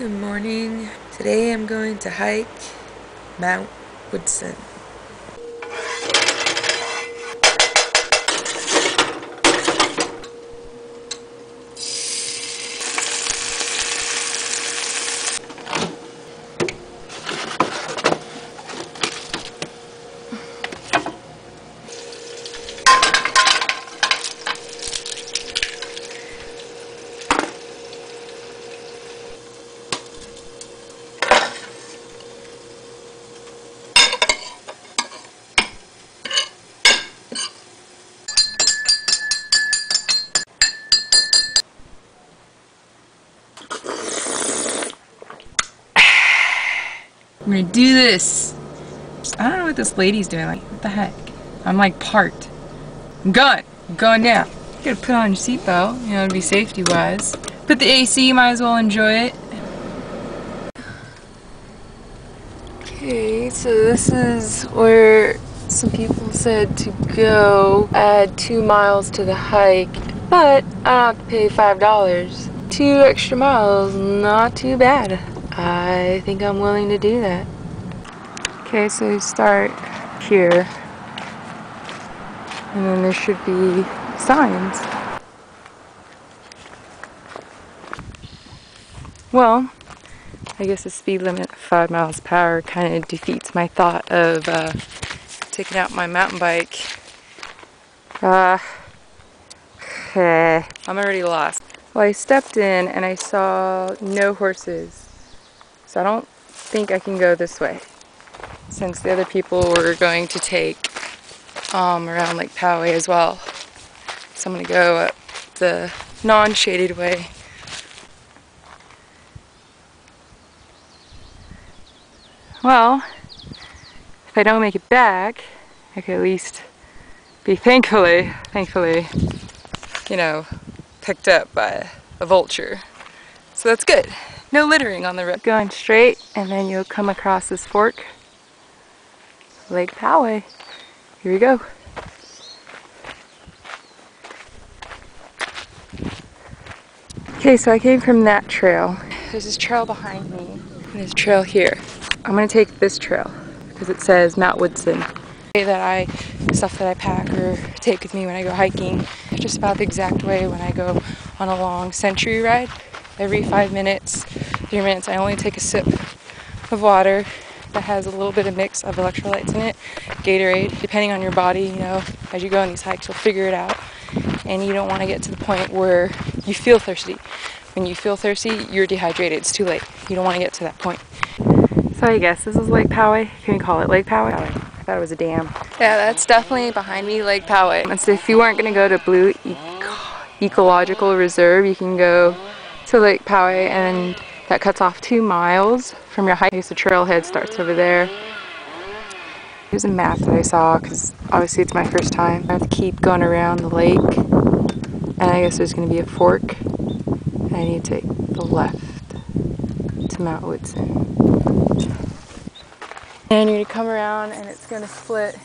Good morning. Today I'm going to hike Mount Woodson. I'm gonna do this. I don't know what this lady's doing. Like, what the heck? I'm like parked. I'm going down. You gotta put on your seatbelt, you know, to be safety wise. Put the AC, you might as well enjoy it. Okay, so this is where some people said to go add 2 miles to the hike, but I don't have to pay $5. 2 extra miles, not too bad. I think I'm willing to do that. Okay, so you start here, and then there should be signs. Well, I guess the speed limit of 5 miles per hour kind of defeats my thought of taking out my mountain bike. I'm already lost. Well, I stepped in and I saw no horses. So I don't think I can go this way, since the other people were going to take around Lake Poway as well. So I'm going to go up the non-shaded way. Well, if I don't make it back, I could at least be thankfully, you know, picked up by a vulture. So that's good. No littering on the road. Going straight, and then you'll come across this fork. Lake Poway. Here we go. Okay, so I came from that trail. There's this trail behind me, and there's a trail here. I'm gonna take this trail, because it says Mount Woodson. Stuff that I pack or take with me when I go hiking, just about the exact way when I go on a long century ride. Every 5 minutes, 3 minutes, I only take a sip of water that has a little bit of mix of electrolytes in it, Gatorade. Depending on your body, you know, as you go on these hikes, you'll figure it out. And you don't want to get to the point where you feel thirsty. When you feel thirsty, you're dehydrated. It's too late. You don't want to get to that point. So I guess this is Lake Poway. Can we call it Lake Poway? I thought it was a dam. Yeah, that's definitely behind me, Lake Poway. And so if you weren't going to go to Blue Ecological Reserve, you can go to Lake Poway, and that cuts off 2 miles from your hike. So trailhead starts over there. Here's a map that I saw, because obviously it's my first time. I have to keep going around the lake, and I guess there's going to be a fork. I need to take the left to Mount Woodson. And you're going to come around, and it's going to split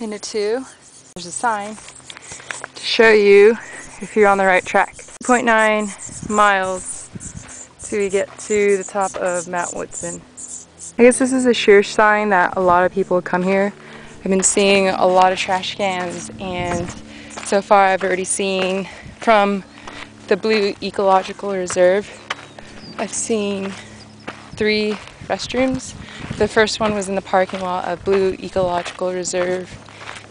into two. There's a sign to show you if you're on the right track. 2.9 miles till we get to the top of Mount Woodson. I guess this is a sheer sign that a lot of people come here. I've been seeing a lot of trash cans, and so far I've already seen from the Blue Ecological Reserve, I've seen 3 restrooms. The first one was in the parking lot of Blue Ecological Reserve.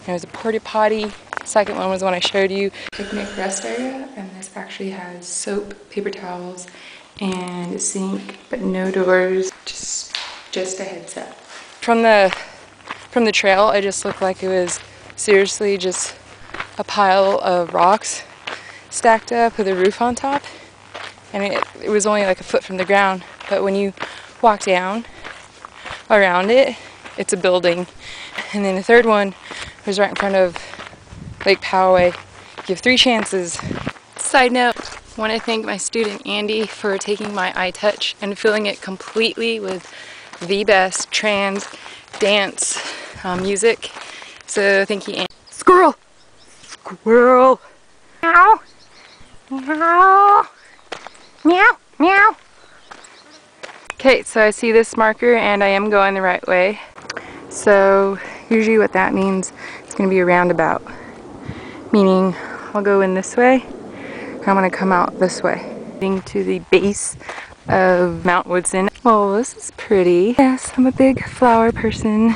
There was a porta potty. Second one was the one I showed you. Picnic rest area, and this actually has soap, paper towels, and a sink, but no doors. Just a heads up. From the trail, it just looked like it was seriously just a pile of rocks stacked up with a roof on top, and it was only like a foot from the ground. But when you walk down around it, it's a building. And then the third one was right in front of Lake Poway. You have 3 chances. Side note, I want to thank my student Andy for taking my iTouch and filling it completely with the best trans dance music. So thank you, Andy. Squirrel! Squirrel! Meow! Meow! Meow! Meow! Okay, so I see this marker and I am going the right way. So usually what that means, it's going to be a roundabout, meaning I'll go in this way and I'm going to come out this way. Getting to the base of Mount Woodson. Well, this is pretty. Yes, I'm a big flower person.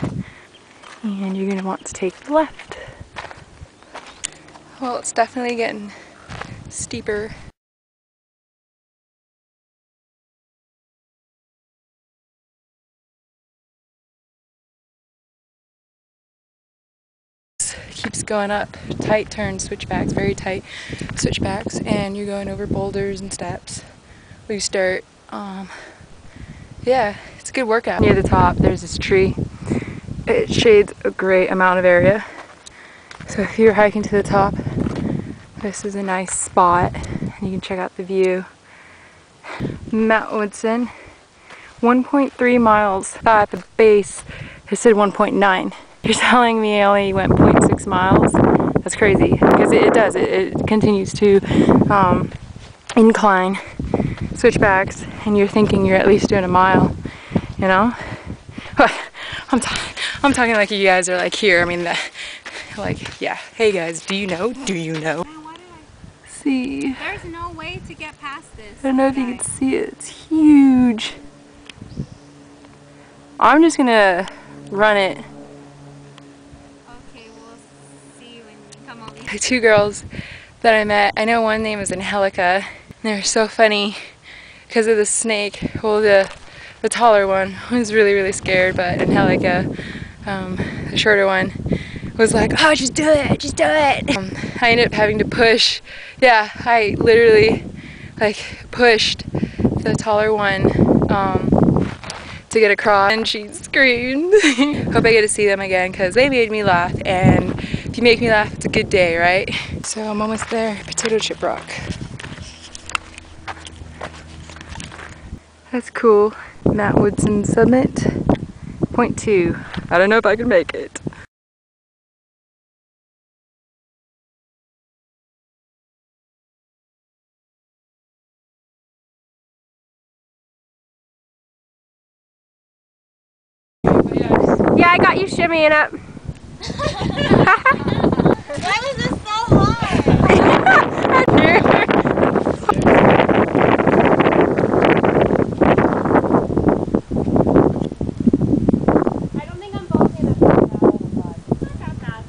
And you're going to want to take the left. Well, it's definitely getting steeper. Keeps going up, tight turns, switchbacks, very tight switchbacks, and you're going over boulders and steps, loose dirt. Yeah, it's a good workout. Near the top there's this tree. It shades a great amount of area, so if you're hiking to the top, this is a nice spot and you can check out the view. Mount Woodson, 1.3 miles. At the base it said 1.9. You're telling me I only went 0.6 miles? That's crazy, because it continues to incline, switchbacks, and you're thinking you're at least doing a mile, you know? I'm talking like you guys are like here, I mean, like, yeah. Hey guys, do you know? Man, why did I see? There's no way to get past this. I don't know if you can see it, it's huge. I'm just gonna run it. The two girls that I met, I know one name is Angelica, and they're so funny because of the snake. Well, the taller one was really scared, but Angelica, the shorter one, was like, oh, just do it, just do it. I ended up having to push. Yeah, I literally like pushed the taller one to get across, and she screamed. Hope I get to see them again because they made me laugh, and if you make me laugh, it's a good day, right? So I'm almost there. Potato Chip Rock. That's cool. Mount Woodson Summit, point 2. I don't know if I can make it. Yeah, I got you shimmying up. Why was this so hard? I don't think I'm both in. Not that bad.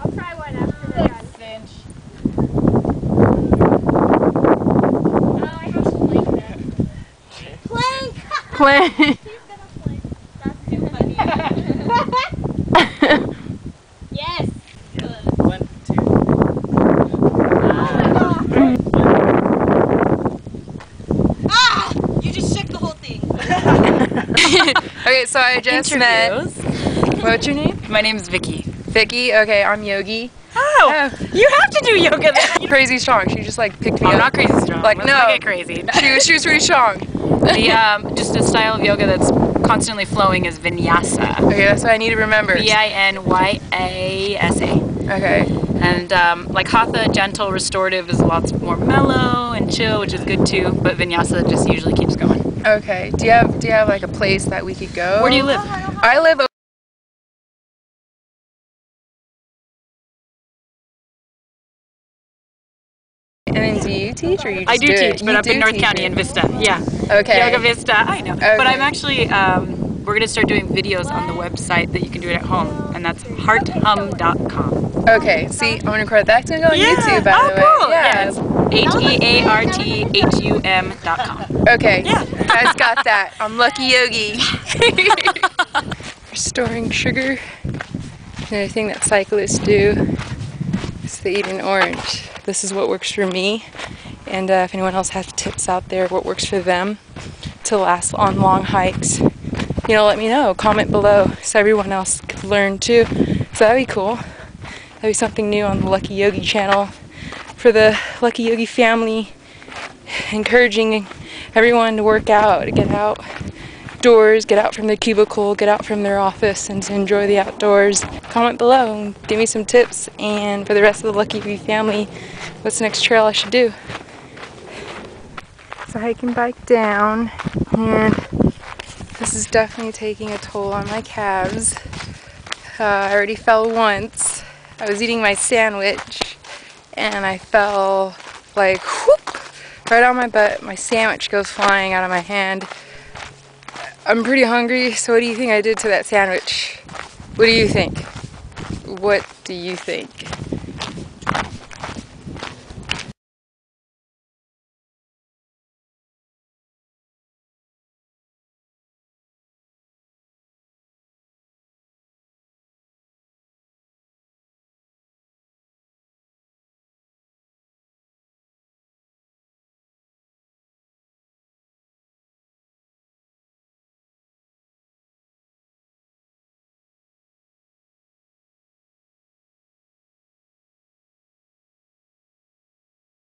I'll try one after the bench. Oh, I have to plank that. Plank! Plank! Okay, so I just met. What's your name? My name's Vicky. Vicky, okay, I'm Yogi. Oh, you have to do yoga then. Crazy strong. She just like picked me up. I'm not crazy strong. Like, let's not get crazy. She was pretty strong. The, just a style of yoga that's constantly flowing is vinyasa. Okay, that's what I need to remember. V-I-N-Y-A-S-A. Okay. And like hatha, gentle, restorative is lots more mellow and chill, which is good too. But vinyasa just usually keeps going. Okay. Do you have like a place that we could go? Where do you live? I live over and then do you teach or you just I do teach, but up in North County in Vista. Yeah. Okay. Yoga Vista. I know. Okay. But I'm actually we're gonna start doing videos on the website that you can do it at home, and that's hearthum.com. Okay. See, I'm gonna record that. It's gonna go on YouTube, by the way. Cool. Yeah. Yes. HEARTHUM.com. Okay, yeah. You guys got that. I'm Lucky Yogi. Restoring sugar. Another thing that cyclists do is they eat an orange. This is what works for me, and if anyone else has tips out there, what works for them to last on long hikes, you know, let me know. Comment below so everyone else could learn too. So that'd be cool. That'd be something new on the Lucky Yogi channel. For the Lucky Yogi family, encouraging everyone to work out, to get outdoors, get out from their cubicle, get out from their office, and to enjoy the outdoors. Comment below and give me some tips, and for the rest of the Lucky Yogi family, what's the next trail I should do? So hike and bike down, This is definitely taking a toll on my calves. I already fell once. I was eating my sandwich and I fell like whoop right on my butt. My sandwich goes flying out of my hand. I'm pretty hungry, so what do you think I did to that sandwich? What do you think? What do you think?